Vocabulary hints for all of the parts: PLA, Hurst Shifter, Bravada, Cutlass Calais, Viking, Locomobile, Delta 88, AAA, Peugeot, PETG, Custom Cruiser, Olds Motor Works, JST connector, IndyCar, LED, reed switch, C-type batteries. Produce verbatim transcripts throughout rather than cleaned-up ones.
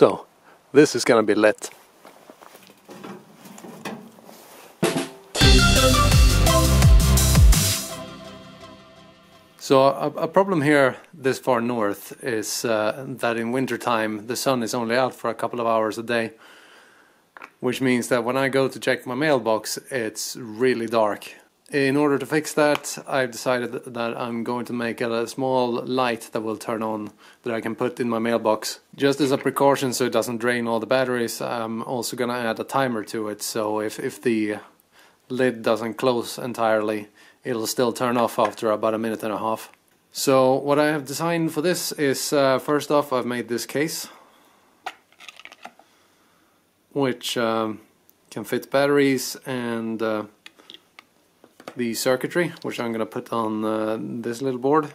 So this is gonna be lit. So a, a problem here this far north is uh, that in wintertime the sun is only out for a couple of hours a day, which means that when I go to check my mailbox it's really dark. In order to fix that, I've decided that I'm going to make a small light that will turn on that I can put in my mailbox. Just as a precaution so it doesn't drain all the batteries, I'm also going to add a timer to it, so if, if the lid doesn't close entirely it'll still turn off after about a minute and a half. So what I have designed for this is, uh, first off, I've made this case which um, can fit batteries and uh, the circuitry, which I'm going to put on uh, this little board.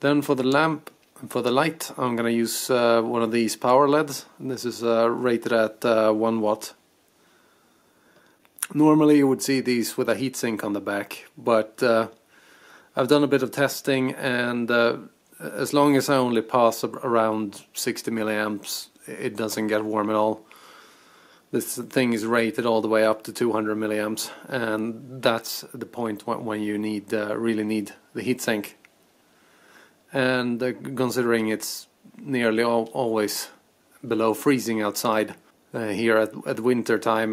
Then for the lamp and for the light I'm going to use uh, one of these power L E Ds. This is uh, rated at uh, one watt. Normally you would see these with a heatsink on the back, but uh, I've done a bit of testing, and uh, as long as I only pass around sixty milliamps it doesn't get warm at all. This thing is rated all the way up to two hundred milliamps, and that's the point when you need uh, really need the heatsink. And uh, considering it's nearly al always below freezing outside, Uh, here at, at winter time,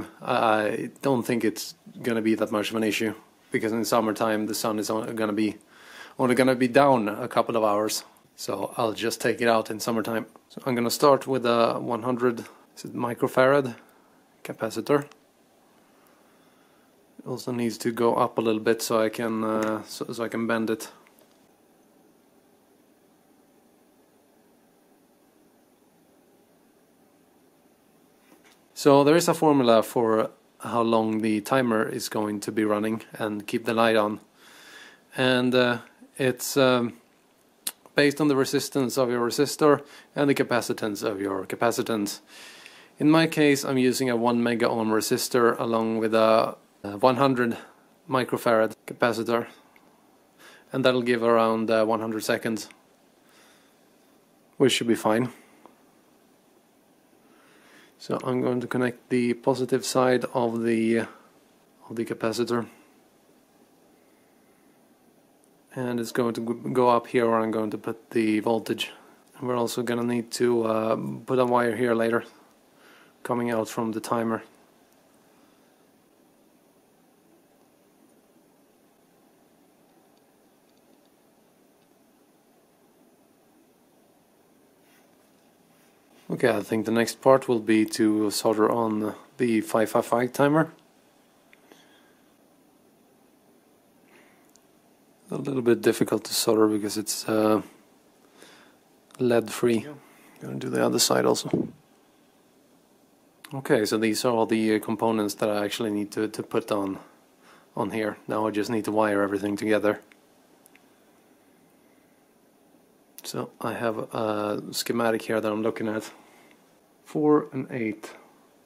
I don't think it's going to be that much of an issue, because in summertime the sun is only going to be only going to be down a couple of hours. So I'll just take it out in summertime. So I'm going to start with a one hundred microfarad capacitor. It also needs to go up a little bit so I can uh, so, so I can bend it. So there is a formula for how long the timer is going to be running and keep the light on, and uh, it's um, based on the resistance of your resistor and the capacitance of your capacitance. In my case I'm using a one mega ohm resistor along with a one hundred microfarad capacitor, and that'll give around uh, one hundred seconds, which should be fine. So I'm going to connect the positive side of the of the capacitor, and it's going to go up here where I'm going to put the voltage. We're also going to need to uh, put a wire here later coming out from the timer. Okay, I think the next part will be to solder on the five five five timer. A little bit difficult to solder because it's uh, L E D free. Yeah. Going to do the other side also. Okay, so these are all the components that I actually need to, to put on on here. Now I just need to wire everything together. So I have a schematic here that I'm looking at. four and eight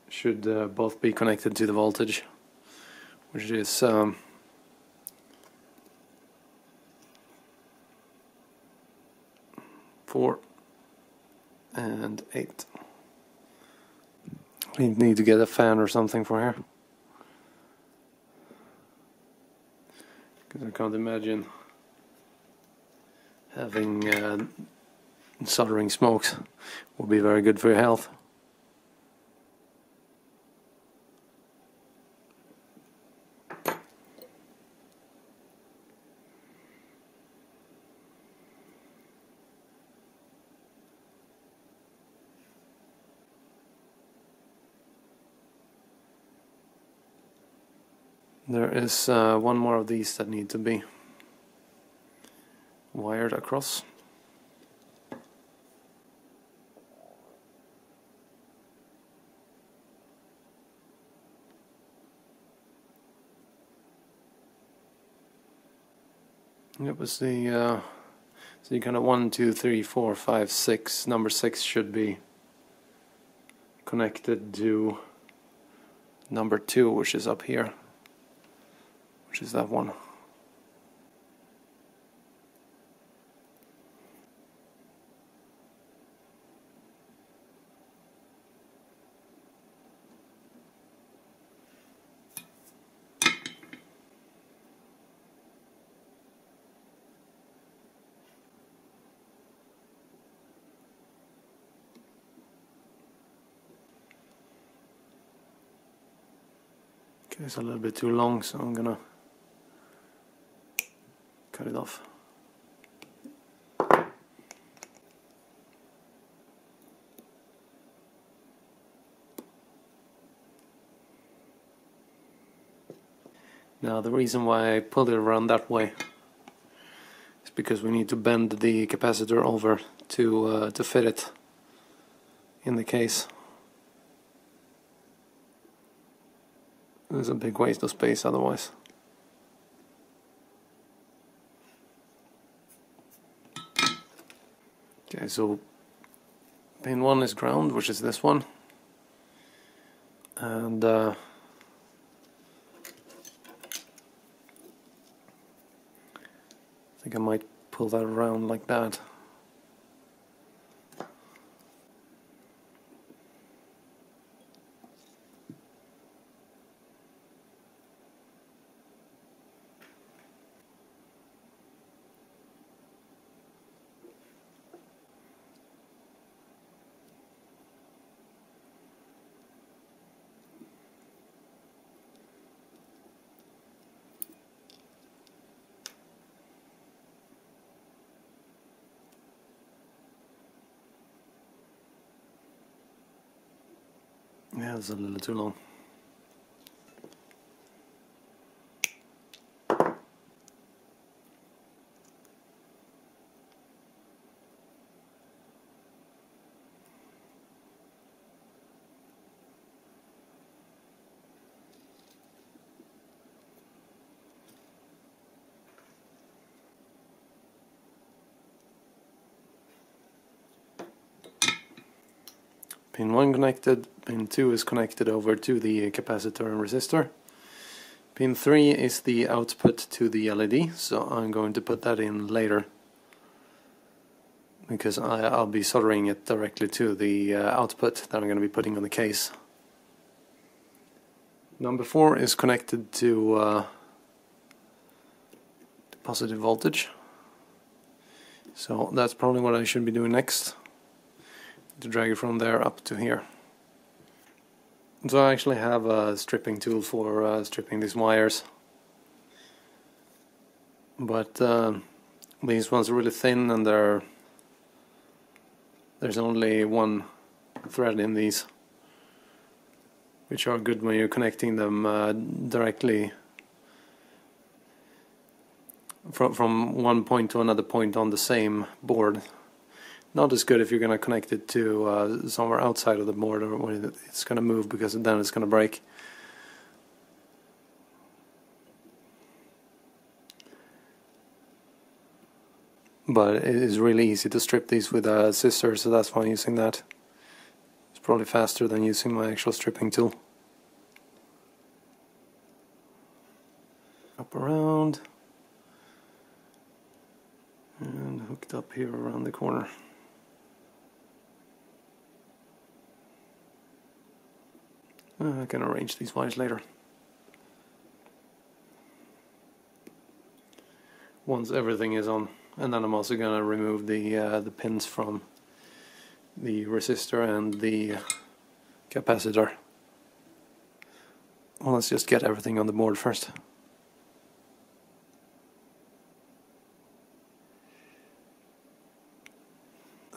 should uh, both be connected to the voltage, which is um, four and eight. We need to get a fan or something for here, because I can't imagine having uh, soldering smokes will be very good for your health. There is uh, one more of these that need to be wired across. It was the uh, so you kind of one, two, three, four, five, six. Number six should be connected to number two, which is up here, which is that one. Okay, it's a little bit too long, so I'm gonna cut it off. Now the reason why I pulled it around that way is because we need to bend the capacitor over to uh, to fit it in the case. There's a big waste of space otherwise. Okay, so pin one is ground, which is this one, and uh, I think I might pull that around like that. Yeah, it's a little too long. Pin one connected, pin two is connected over to the capacitor and resistor. Pin three is the output to the L E D, so I'm going to put that in later, because I, I'll be soldering it directly to the uh, output that I'm going to be putting on the case. Number four is connected to uh, positive voltage, so that's probably what I should be doing next. To drag it from there up to here. So I actually have a stripping tool for uh, stripping these wires, but uh, these ones are really thin, and they're, there's only one thread in these, which are good when you're connecting them uh, directly from, from one point to another point on the same board. Not as good if you're going to connect it to uh, somewhere outside of the board, or when it's going to move, because then it's going to break. But it is really easy to strip these with a scissor, so that's why I'm using that. It's probably faster than using my actual stripping tool. Up around, and hooked up here around the corner. I can arrange these wires later, once everything is on. And then I'm also going to remove the uh, the pins from the resistor and the capacitor. Well, let's just get everything on the board first.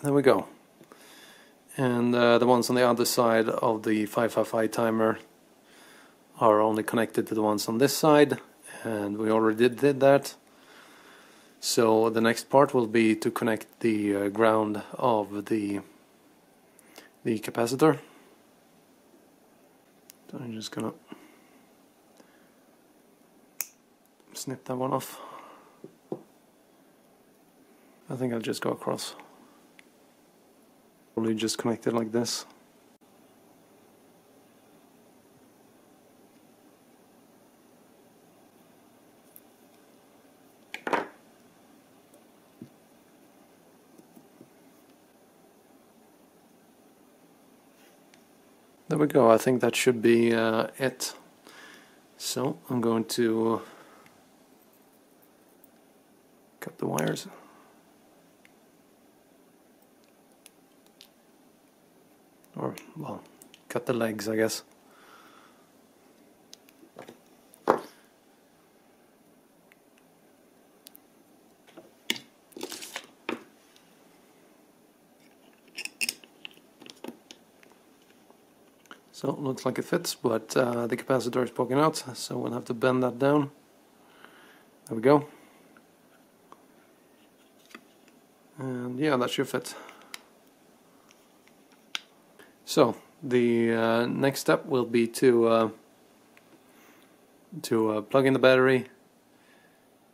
There we go. And uh, the ones on the other side of the five five five timer are only connected to the ones on this side, and we already did, did that. So the next part will be to connect the uh, ground of the the capacitor. So I'm just gonna snip that one off. I think I'll just go across. Probably just connect it like this. There we go. I think that should be uh, it. So I'm going to cut the wires. Or, well, cut the legs, I guess. So it looks like it fits, but uh, the capacitor is poking out, so we'll have to bend that down. There we go. And yeah, that should fit. So the uh, next step will be to uh, to uh, plug in the battery,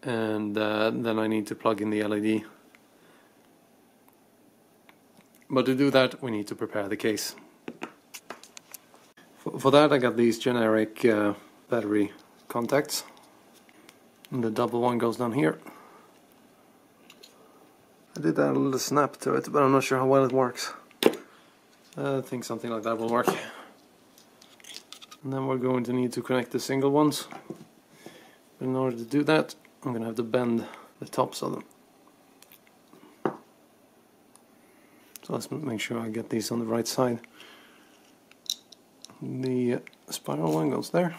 and uh, then I need to plug in the L E D. But to do that, we need to prepare the case. For, for that, I got these generic uh, battery contacts, and the double one goes down here. I did add a little snap to it, but I'm not sure how well it works. I think something like that will work. And then we're going to need to connect the single ones. But in order to do that, I'm going to have to bend the tops of them. So let's make sure I get these on the right side. The spiral one goes there.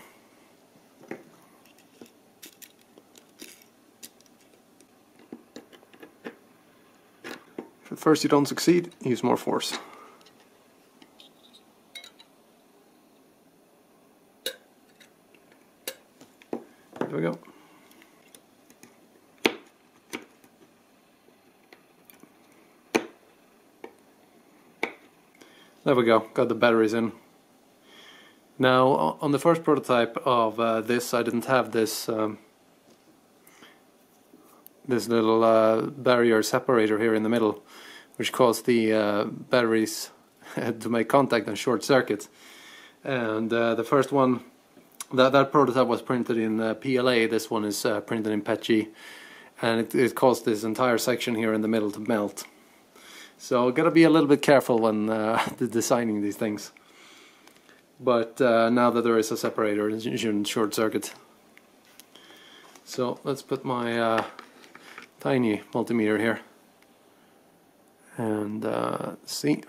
If at first you don't succeed, use more force. There we go. There we go, got the batteries in. Now, on the first prototype of uh, this, I didn't have this um, this little uh, barrier separator here in the middle, which caused the uh, batteries to make contact and short circuit. And uh, the first one, That, that prototype was printed in uh, P L A, this one is uh, printed in P E T G, and it, it caused this entire section here in the middle to melt. So gotta be a little bit careful when uh, designing these things. But uh, now that there is a separator, it shouldn't short circuit. So let's put my uh, tiny multimeter here and uh, see.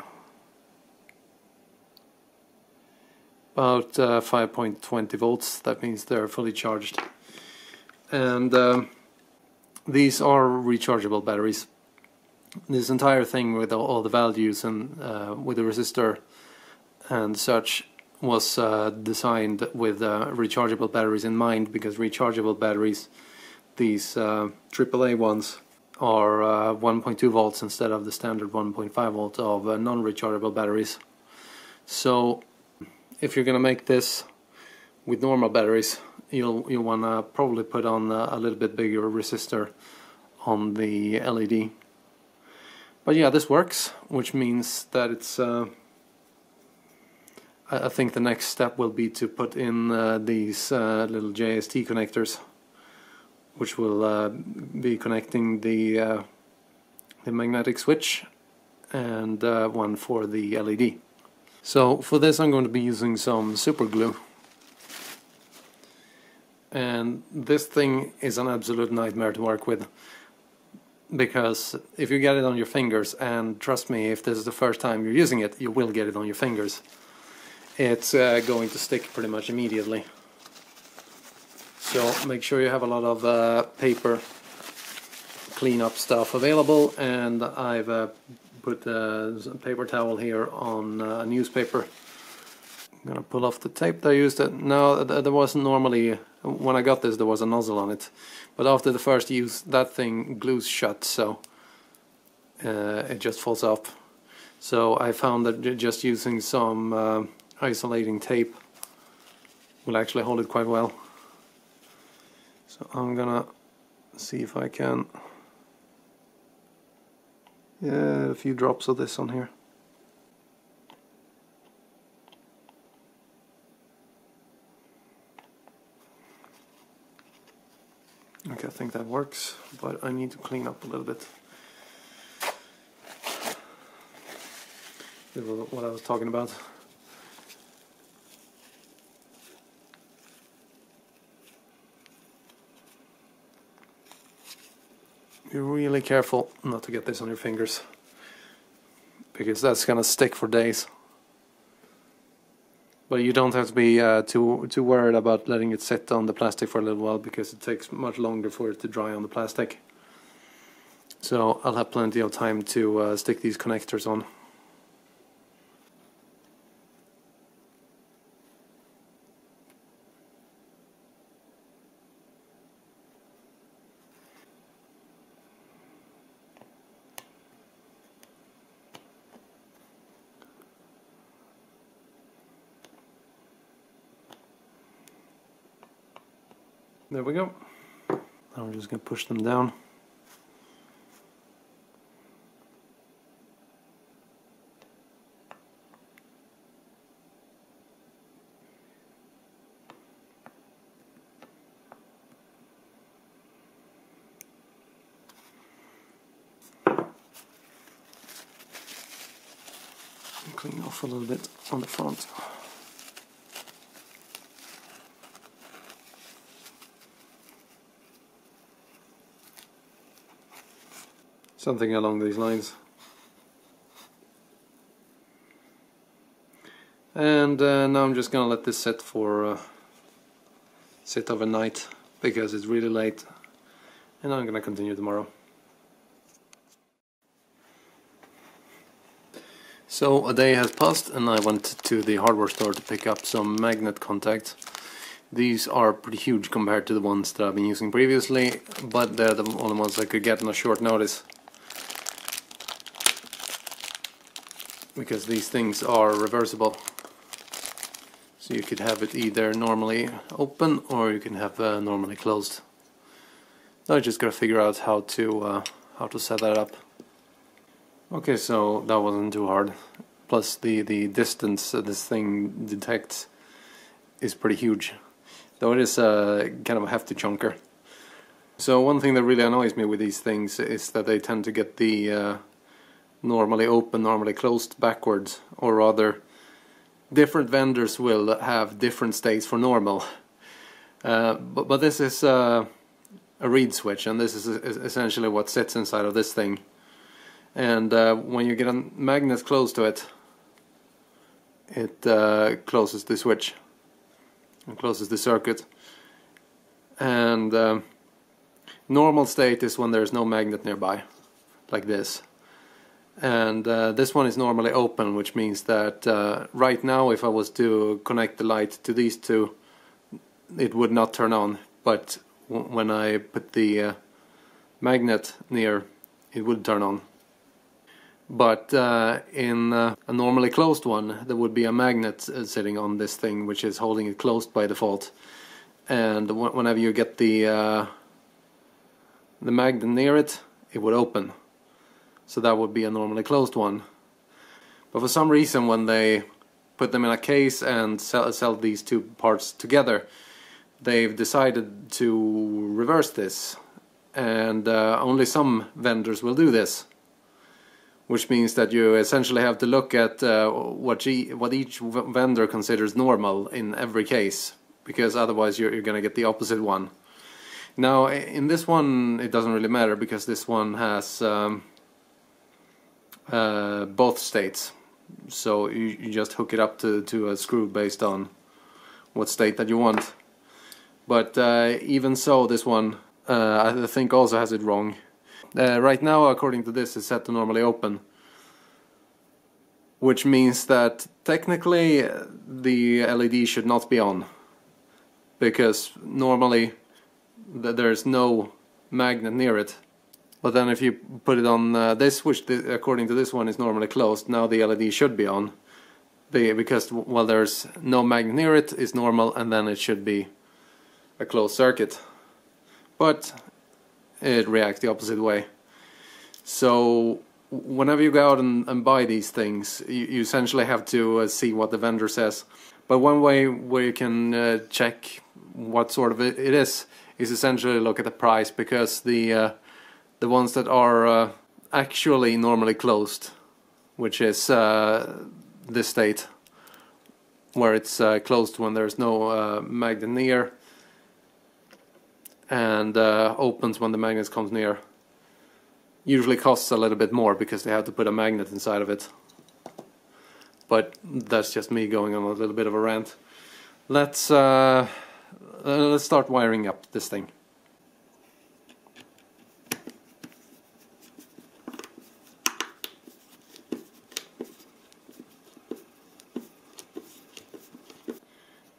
About uh, five point two zero volts, that means they're fully charged. And um, these are rechargeable batteries. This entire thing with all the values and uh, with the resistor and such was uh, designed with uh, rechargeable batteries in mind, because rechargeable batteries, these uh, triple A ones, are uh, one point two volts instead of the standard one point five volt of uh, non-rechargeable batteries. So if you're gonna make this with normal batteries, you'll you wanna probably put on a, a little bit bigger resistor on the L E D. But yeah, this works, which means that it's. Uh, I, I think the next step will be to put in uh, these uh, little J S T connectors, which will uh, be connecting the uh, the magnetic switch and uh, one for the L E D. So for this I'm going to be using some super glue, and this thing is an absolute nightmare to work with, because if you get it on your fingers, and trust me, if this is the first time you're using it, you will get it on your fingers, it's uh, going to stick pretty much immediately. So make sure you have a lot of uh, paper cleanup stuff available, and I've uh, put a paper towel here on a newspaper. I'm gonna pull off the tape that I used. Now, there wasn't normally, when I got this, there was a nozzle on it. But after the first use, that thing glues shut, so uh, it just falls off. So I found that just using some uh, isolating tape will actually hold it quite well. So I'm gonna see if I can. Yeah, a few drops of this on here. Okay, I think that works, but I need to clean up a little bit. This was what I was talking about. Be really careful not to get this on your fingers, because that's gonna stick for days. But you don't have to be uh, too too worried about letting it sit on the plastic for a little while, because it takes much longer for it to dry on the plastic. So I'll have plenty of time to uh, stick these connectors on. There we go. Now we're just going to push them down. Clean off a little bit on the front. Something along these lines. And uh, now I'm just gonna let this set for uh, sit overnight because it's really late, and I'm gonna continue tomorrow. So a day has passed, and I went to the hardware store to pick up some magnet contacts. These are pretty huge compared to the ones that I've been using previously, but they're the only ones I could get on a short notice, because these things are reversible, so you could have it either normally open or you can have uh, normally closed. Now I just gotta figure out how to uh, how to set that up. Okay, so that wasn't too hard. Plus the the distance that this thing detects is pretty huge, though it is a kind of a hefty chunker. So one thing that really annoys me with these things is that they tend to get the uh, normally open, normally closed backwards, or rather different vendors will have different states for normal. Uh, but, but this is uh, a reed switch, and this is essentially what sits inside of this thing. And uh, when you get a magnet close to it, it uh, closes the switch and closes the circuit. And uh, normal state is when there's no magnet nearby, like this. And uh, this one is normally open, which means that uh, right now if I was to connect the light to these two, it would not turn on, but w when I put the uh, magnet near, it would turn on. But uh, in uh, a normally closed one, there would be a magnet uh, sitting on this thing, which is holding it closed by default, and w whenever you get the uh, the magnet near it, it would open. So that would be a normally closed one. But for some reason, when they put them in a case and sell, sell these two parts together, they've decided to reverse this. And uh, only some vendors will do this, which means that you essentially have to look at uh, what, what each vendor considers normal in every case, because otherwise you're, you're going to get the opposite one. Now, in this one, it doesn't really matter, because this one has... Um, Uh, both states, so you, you just hook it up to, to a screw based on what state that you want. But uh, even so, this one uh, I think also has it wrong. Uh, right now, according to this, it's set to normally open, which means that technically the L E D should not be on, because normally th there's no magnet near it. But then if you put it on uh, this, which th according to this one is normally closed, now the L E D should be on. The, because well, there's no magnet near it, it's normal, and then it should be a closed circuit. But it reacts the opposite way. So whenever you go out and, and buy these things, you, you essentially have to uh, see what the vendor says. But one way where you can uh, check what sort of it, it is, is essentially look at the price, because the... Uh, The ones that are uh, actually normally closed, which is uh, this state, where it's uh, closed when there's no uh, magnet near, and uh, opens when the magnet comes near, usually costs a little bit more because they have to put a magnet inside of it. But that's just me going on a little bit of a rant. Let's uh, let's start wiring up this thing.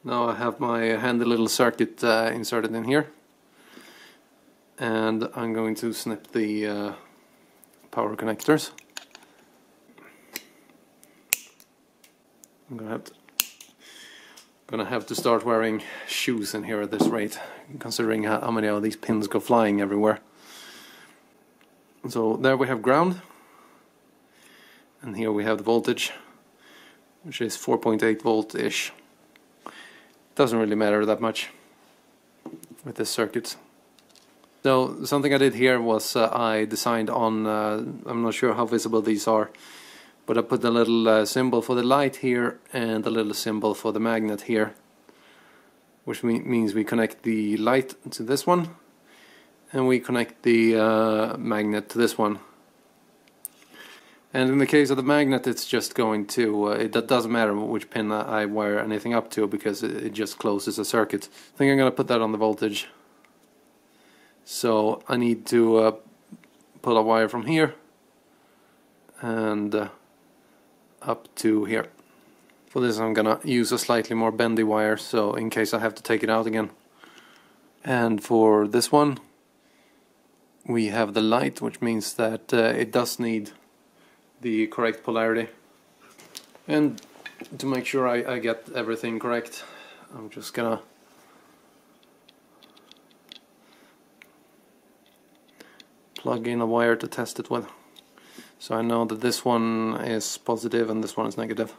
Now I have my handy little circuit uh, inserted in here, and I'm going to snip the uh, power connectors. I'm gonna have to Gonna have to start wearing shoes in here at this rate, considering how many of these pins go flying everywhere. So there we have ground, and here we have the voltage, which is four point eight volt-ish. Doesn't really matter that much with this circuit. So something I did here was uh, I designed on, uh, I'm not sure how visible these are, but I put a little uh, symbol for the light here and a little symbol for the magnet here, which me means we connect the light to this one and we connect the uh, magnet to this one. And in the case of the magnet, it's just going to, uh, it, it doesn't matter which pin I wire anything up to, because it, it just closes a circuit. I think I'm going to put that on the voltage. So I need to uh, pull a wire from here and uh, up to here. For this I'm gonna use a slightly more bendy wire, so in case I have to take it out again. And for this one we have the light, which means that uh, it does need the correct polarity. And to make sure I, I get everything correct, I'm just gonna plug in a wire to test it with. So I know that this one is positive and this one is negative.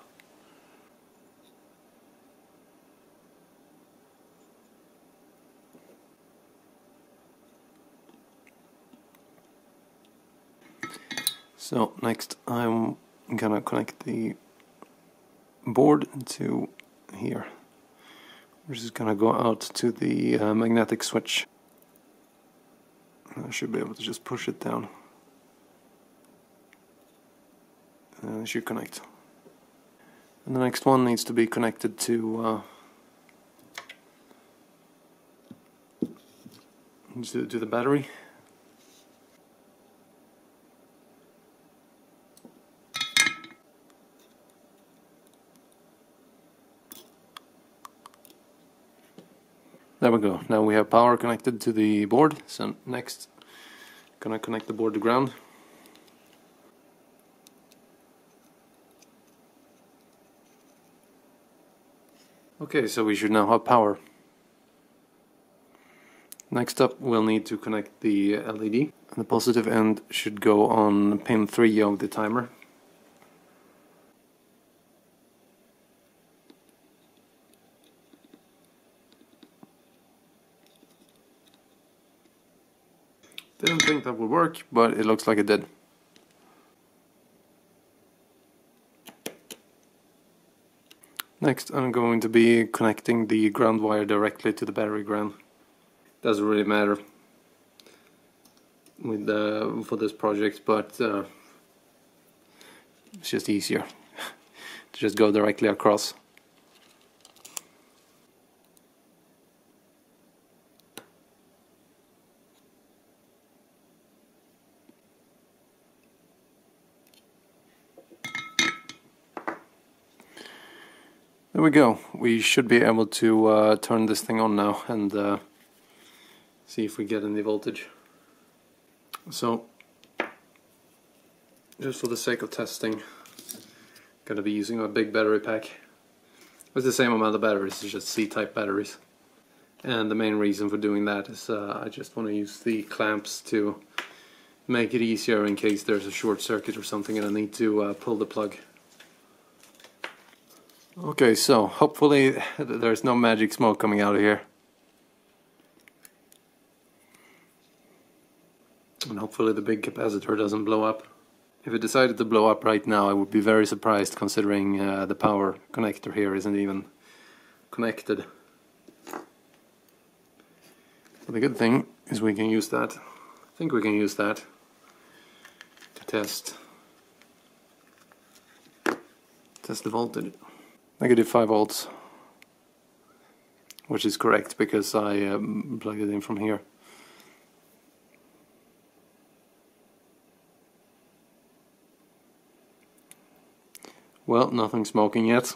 So next I'm gonna connect the board to here, which is gonna go out to the uh, magnetic switch. I should be able to just push it down. Uh, should connect. And the next one needs to be connected to uh, to, to the battery. There we go. Now we have power connected to the board. So next, gonna connect the board to ground. Okay, so we should now have power. Next up we'll need to connect the L E D, and the positive end should go on pin three of the timer. Didn't think that would work, but it looks like it did. Next I'm going to be connecting the ground wire directly to the battery ground. Doesn't really matter with uh, for this project, but uh, it's just easier to just go directly across. There we go. We should be able to uh, turn this thing on now and uh, see if we get any voltage. So, just for the sake of testing, gonna be using my big battery pack. It's the same amount of batteries, it's just C-type batteries. And the main reason for doing that is uh, I just want to use the clamps to make it easier in case there's a short circuit or something and I need to uh, pull the plug. Okay, so hopefully there's no magic smoke coming out of here. And hopefully the big capacitor doesn't blow up. If it decided to blow up right now, I would be very surprised, considering uh, the power connector here isn't even connected. But the good thing is we can use that. I think we can use that to test, test the voltage. Negative five volts, which is correct because I um, plugged it in from here. Well, nothing smoking yet.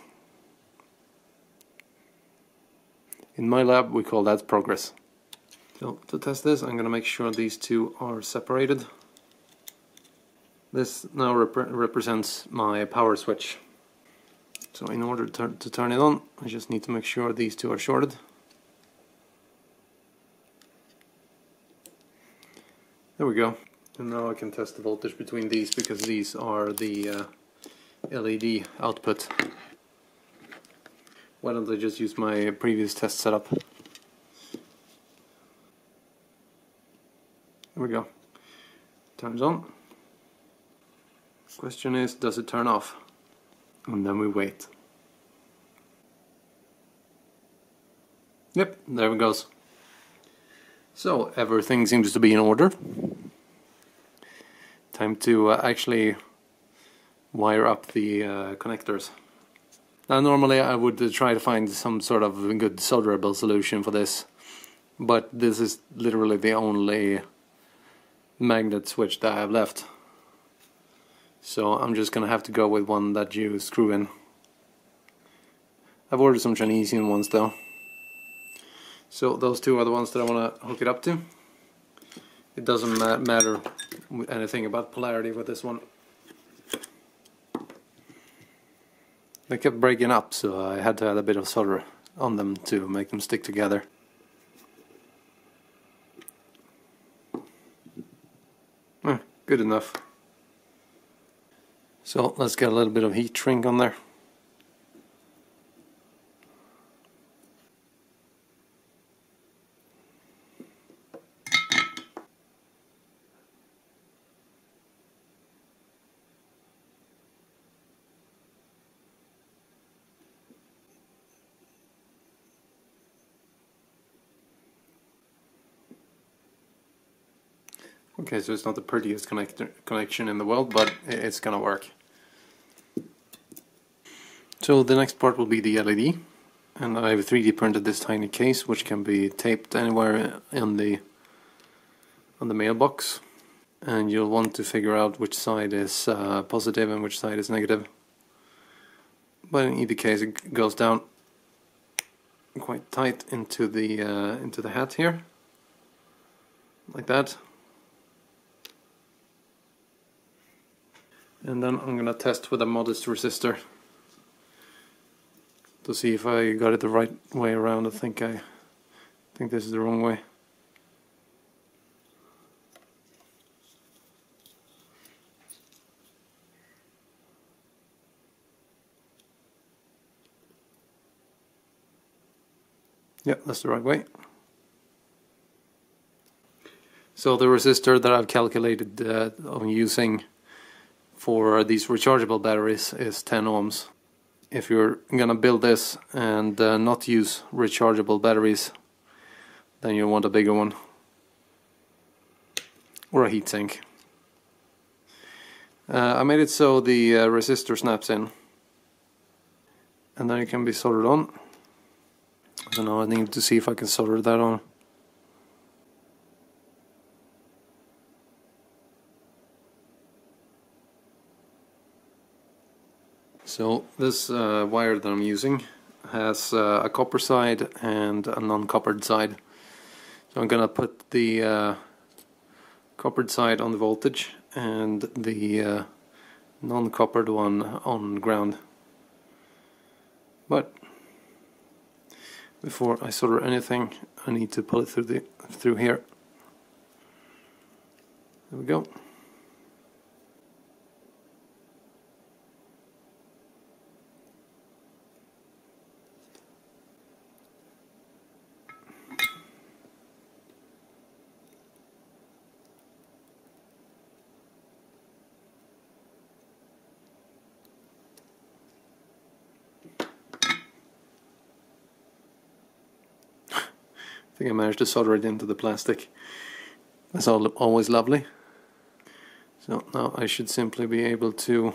In my lab we call that progress. So to test this I'm gonna make sure these two are separated. This now rep represents my power switch. So in order to, to turn it on, I just need to make sure these two are shorted. There we go. And now I can test the voltage between these, because these are the uh, L E D output. Why don't I just use my previous test setup? There we go. Turns on. Question is, does it turn off? And then we wait. Yep, there it goes. So everything seems to be in order. Time to uh, actually wire up the uh, connectors. Now normally I would uh, try to find some sort of good solderable solution for this, but this is literally the only magnet switch that I have left. So I'm just gonna have to go with one that you screw in. I've ordered some Chinese ones though. So those two are the ones that I wanna hook it up to. It doesn't ma matter anything about polarity with this one. They kept breaking up, so I had to add a bit of solder on them to make them stick together. Eh, good enough. So let's get a little bit of heat shrink on there. Okay, so it's not the prettiest connector connection in the world, but it's gonna work. So the next part will be the L E D, and I've three D printed this tiny case, which can be taped anywhere in the on the mailbox. And you'll want to figure out which side is uh, positive and which side is negative. But in either case, it goes down quite tight into the uh, into the hat here, like that. And then I'm gonna test with a modest resistor to see if I got it the right way around. I think I think this is the wrong way. Yeah, that's the right way. So the resistor that I've calculated uh, on using for these rechargeable batteries is ten ohms. If you're gonna build this and uh, not use rechargeable batteries, then you'll want a bigger one or a heatsink. Uh, I made it so the uh, resistor snaps in, and then it can be soldered on. So now I need to see if I can solder that on. So this uh, wire that I'm using has uh, a copper side and a non-coppered side. So I'm gonna put the uh, coppered side on the voltage and the uh, non-coppered one on ground. But before I solder anything, I need to pull it through the through here. There we go. I think I managed to solder it into the plastic. That's all, always lovely. So now I should simply be able to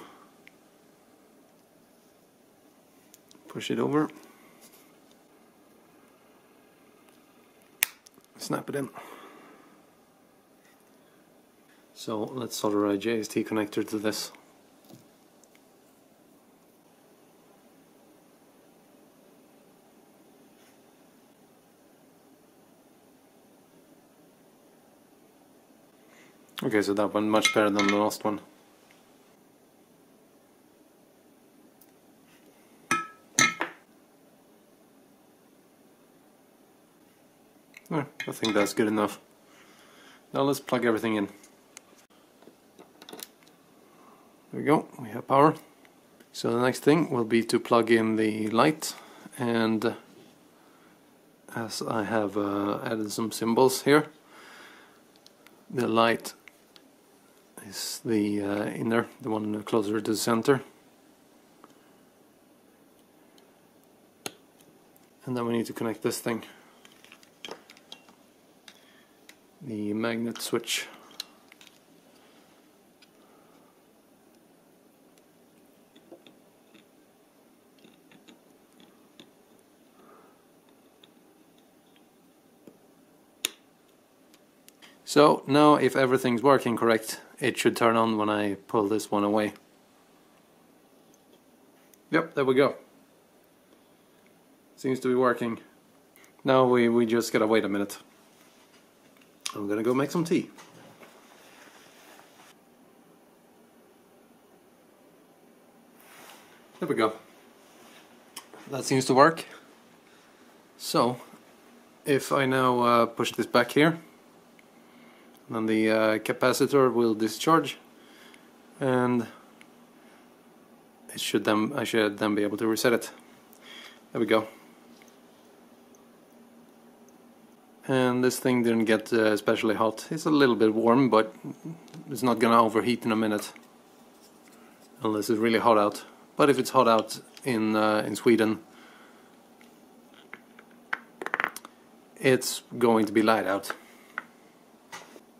push it over, snap it in. So let's solder a J S T connector to this. Okay, so that one much better than the last one. Right, I think that's good enough. Now let's plug everything in. There we go, we have power. So the next thing will be to plug in the light, and as I have uh, added some symbols here, the light is the uh, inner, the one closer to the center. And then we need to connect this thing, the magnet switch. So now if everything's working correct, it should turn on when I pull this one away. Yep, there we go. Seems to be working. Now we, we just gotta wait a minute. I'm gonna go make some tea. There we go. That seems to work. So if I now uh, push this back here, and the uh, capacitor will discharge, and it should then I should then be able to reset it. There we go. And this thing didn't get uh, especially hot. It's a little bit warm, but it's not gonna overheat in a minute, unless it's really hot out. But if it's hot out in uh, in Sweden, it's going to be light out.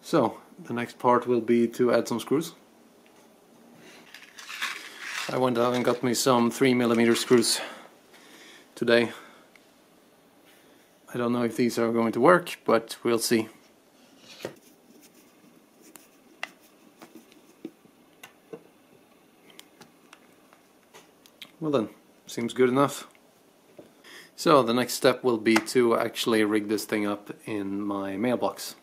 So, the next part will be to add some screws. I went out and got me some three millimeter screws today. I don't know if these are going to work, but we'll see. Well then, seems good enough. So, the next step will be to actually rig this thing up in my mailbox.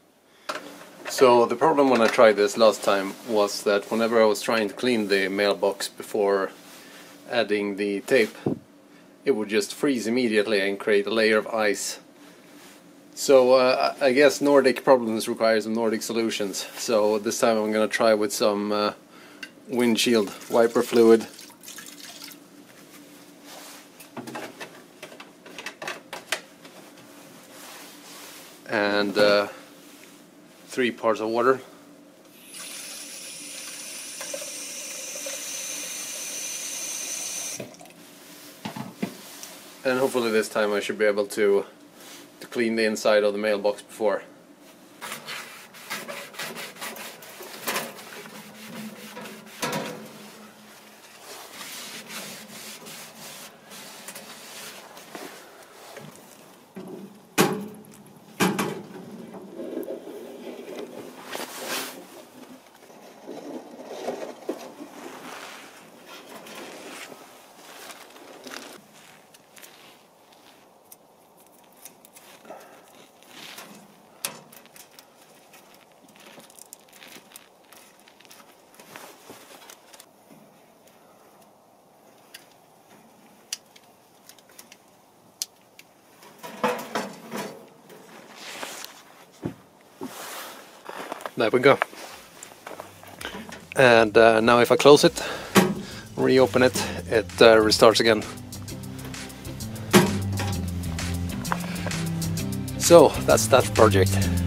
So the problem when I tried this last time was that whenever I was trying to clean the mailbox before adding the tape, it would just freeze immediately and create a layer of ice. So uh, I guess Nordic problems require some Nordic solutions. So this time I'm gonna try with some uh, windshield wiper fluid. And uh, three parts of water. And hopefully this time I should be able to, to clean the inside of the mailbox before. There we go. And uh, now if I close it, reopen it, it uh, restarts again. So that's that project.